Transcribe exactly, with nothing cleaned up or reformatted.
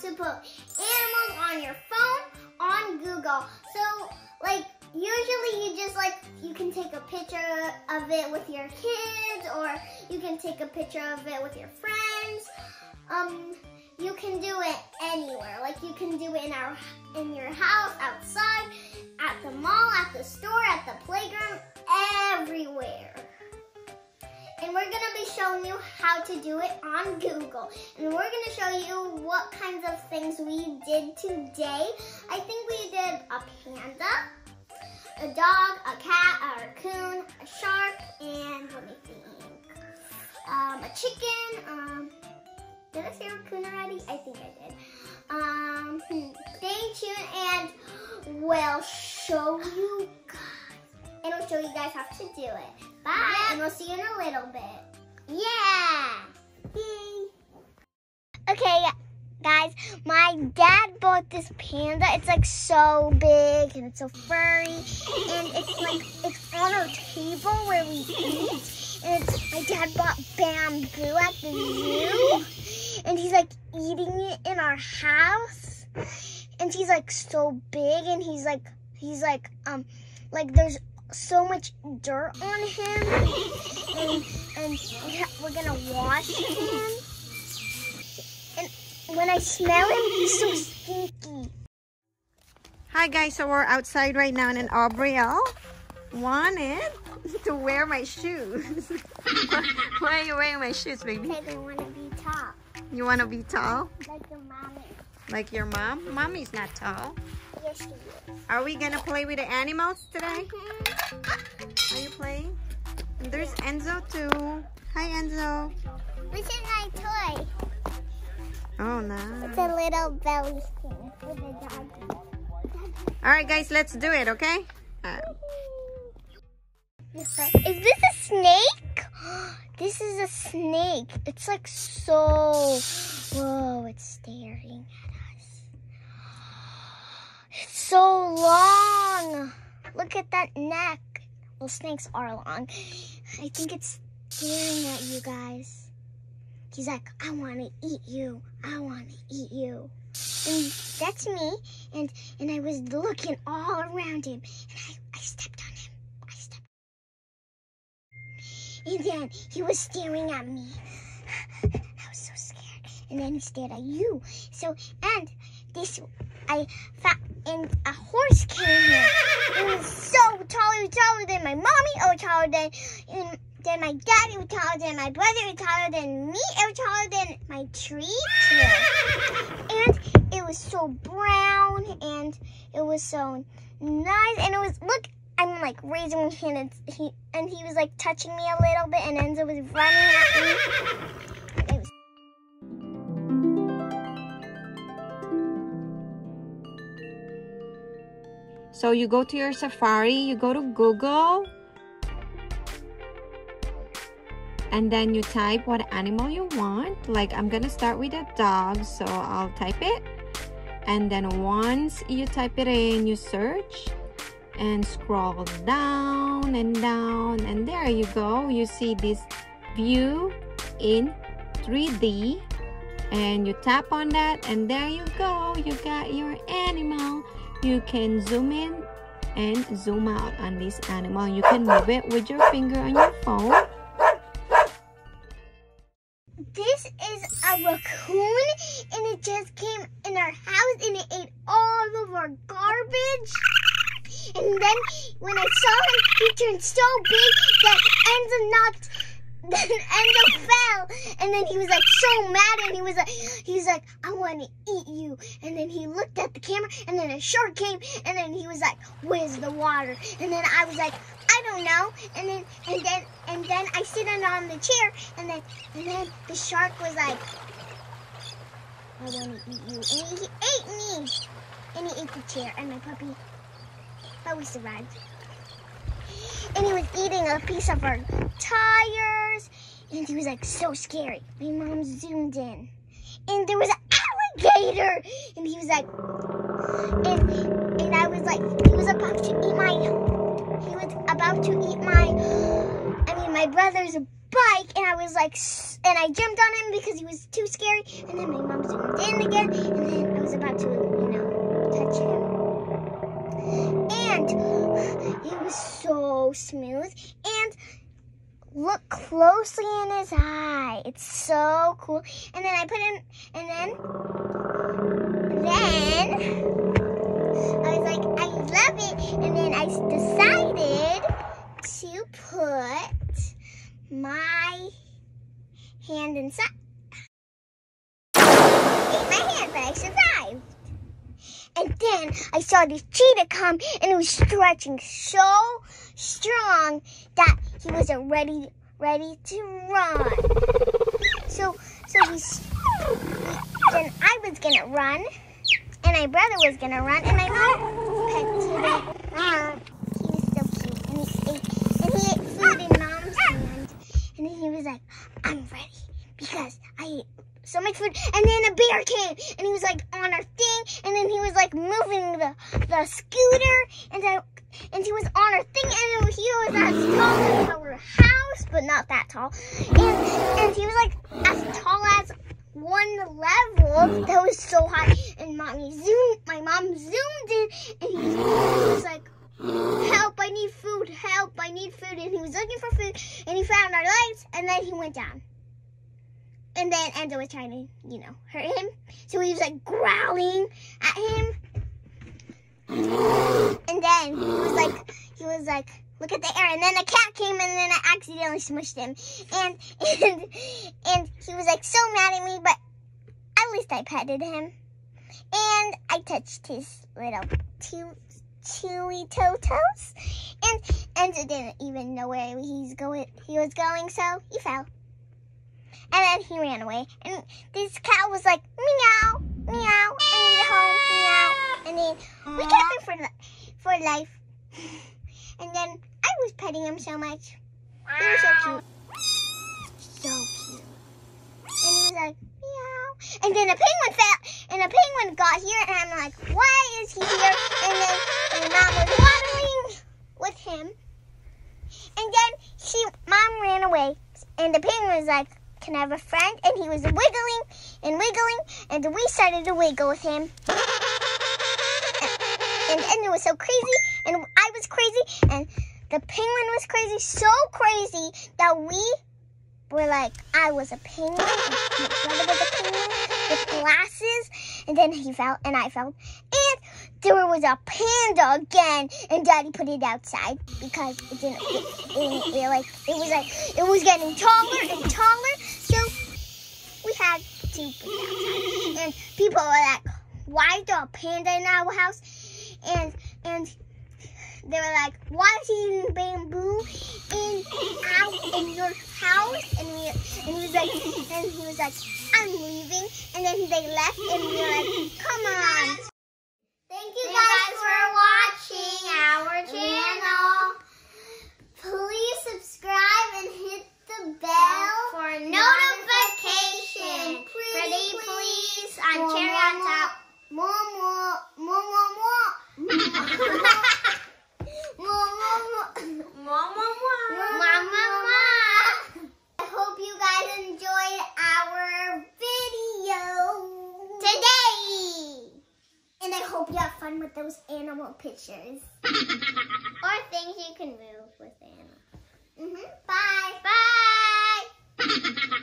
To put animals on your phone on Google. So like usually you just like you can take a picture of it with your kids, or you can take a picture of it with your friends. Um you can do it anywhere. Like you can do it in our in your house, outside, at the mall, at the store, at the playground, everywhere. And we're gonna be showing you how to do it on Google. And we're gonna show you what kinds of things we did today. I think we did a panda, a dog, a cat, a raccoon, a shark, and let me think, um, a chicken. Um, did I say raccoon already? I think I did. Um, stay tuned and we'll show you guys. And we'll show you guys how to do it. Bye, yep. And we'll see you in a little bit. Yeah! Yay. Okay, guys, my dad bought this panda. It's like so big and it's so furry. And it's like, it's on our table where we eat. And it's, my dad bought bamboo at the zoo. And he's like eating it in our house. And he's like so big and he's like, he's like, um, like there's so much dirt on him, and, and we're gonna wash him. And when I smell him, he's so stinky. Hi guys, so we're outside right now, and Aubrielle wanted to wear my shoes. Why are you wearing my shoes, baby? Because I want to be tall. You want to be tall? Like your mommy. Like your mom? Mommy's not tall. Yes, she is. Are we gonna play with the animals today? Mm-hmm. Are you playing? And there's yeah. Enzo too. Hi, Enzo. This is my toy. Oh no. Nice. It's a little belly thing with a doggy. All right, guys, let's do it. Okay. Uh, is this a snake? This is a snake. It's like so. Whoa! It's staring at us. It's so long. Look at that neck. Well, snakes are long. I think it's staring at you guys. He's like, I want to eat you. I want to eat you. And that's me. And and I was looking all around him, and I I stepped on him. I stepped. And then he was staring at me. I was so scared. And then he stared at you. So and this I found. And a horse came here. It was so tall. It was taller than my mommy. It was taller than, than my daddy. It was taller than my brother. It was taller than me. It was taller than my tree too. And it was so brown. And it was so nice. And it was, look, I'm like raising my hand. And he, and he was like touching me a little bit. And Enzo was running at me. So you go to your Safari, you go to Google, and then you type what animal you want. Like I'm gonna start with a dog, so I'll type it. And then once you type it in, you search and scroll down and down, and there you go. You see this view in three D, and you tap on that, and there you go. You got your animal. You can zoom in and zoom out on this animal. You can move it with your finger on your phone. This is a raccoon, and it just came in our house, and it ate all of our garbage. And then when I saw him, he turned so big that Enzo knocked, then Enzo fell. And then he was like so mad, and he was like, he was like, I want to eat you. And then he looked at the camera, and then a shark came, and then he was like, where's the water? And then I was like, I don't know. And then and then and then I sit on the chair, and then and then the shark was like, I want to eat you, and he ate me, and he ate the chair and my puppy, but we survived. and he was eating a piece of our tires, and he was like so scary. My mom zoomed in, and there was an alligator, and he was like, and and I was like, he was about to eat my, he was about to eat my, I mean my brother's bike, and I was like, and I jumped on him because he was too scary, and then my mom zoomed in again, and then I was about to, you know, touch him, and he was so smooth, and look closely in his eye, it's so cool, and then I put him, and then, then, I was like, I love it, and then I decided to put my hand inside. Ate my hand, but I survived. And then I saw this cheetah come, and it was stretching so strong that he wasn't ready, ready to run. So, so we, then I was gonna run, and my brother was gonna run, and my mom pet cheetah. He was so cute, and he ate, and he ate food in mom's hand, and then he was like, "I'm ready because I ate so much food." And then a bear came, and he was like on our thing, and then he was like moving the the scooter, and I, and he was on our thing, and he was as tall as our house, but not that tall, and and he was like as tall as one level. That was so high, and mommy zoomed, my mom zoomed in, and he was like, "Help! I need food! Help! I need food!" And he was looking for food, and he found our legs, and then he went down. And then Enzo was trying to, you know, hurt him. So he was like growling at him. And then he was like, he was like, "Look at the air." And then a cat came, and then I accidentally smushed him. And and and he was like so mad at me, but at least I petted him. And I touched his little two chewy toe toes. And Enzo didn't even know where he's going. He was going, so he fell. And then he ran away. And this cat was like, "Meow, meow, I need a home, meow." And then we kept him for, li for life. And then I was petting him so much. He was so cute. So cute. And he was like, "Meow." And then a penguin fell. And a penguin got here. And I'm like, "Why is he here?" And then my mom was waddling with him. And then she, mom ran away. And the penguin was like, "Can I have a friend?" And he was wiggling and wiggling, and we started to wiggle with him. And Enzo was so crazy, and I was crazy, and the penguin was crazy, so crazy that we were like, I was a penguin, my brother was a penguin with glasses, and then he fell, and I fell. And there was a panda again, and Daddy put it outside because it didn't, it, it didn't feel like, it was like, it was getting taller and taller. We had to put it outside, and people were like, "Why is there a panda in our house?" And and they were like, "Why is he eating bamboo in out in your house?" And we and he was like, and he was like, "I'm leaving." And then they left, and we were like, "Come on!" Thank you guys for watching our channel. Please subscribe and hit the bell for notification. Pretty please on Cherry on Top. More, more, more, more, more. I hope you guys enjoyed our video today. And I hope you have fun with those animal pictures. Or things you can move with animals. Mm-hmm. Bye. Bye.